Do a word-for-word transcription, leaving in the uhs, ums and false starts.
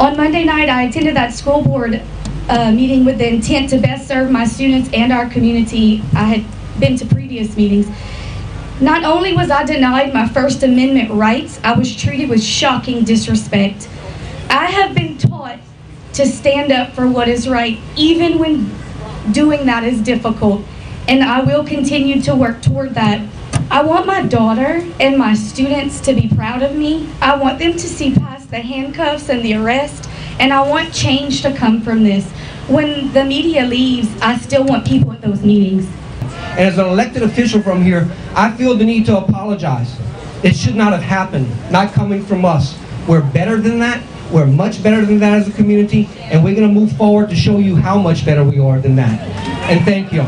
On Monday night, I attended that school board uh, meeting with the intent to best serve my students and our community. I had been to previous meetings. Not only was I denied my First Amendment rights, I was treated with shocking disrespect. I have been taught to stand up for what is right, even when doing that is difficult, and I will continue to work toward that. I want my daughter and my students to be proud of me. I want them to see past the handcuffs and the arrest, and I want change to come from this. When the media leaves, I still want people at those meetings. As an elected official from here, I feel the need to apologize. It should not have happened, not coming from us. We're better than that. We're much better than that as a community, and we're going to move forward to show you how much better we are than that. And thank you.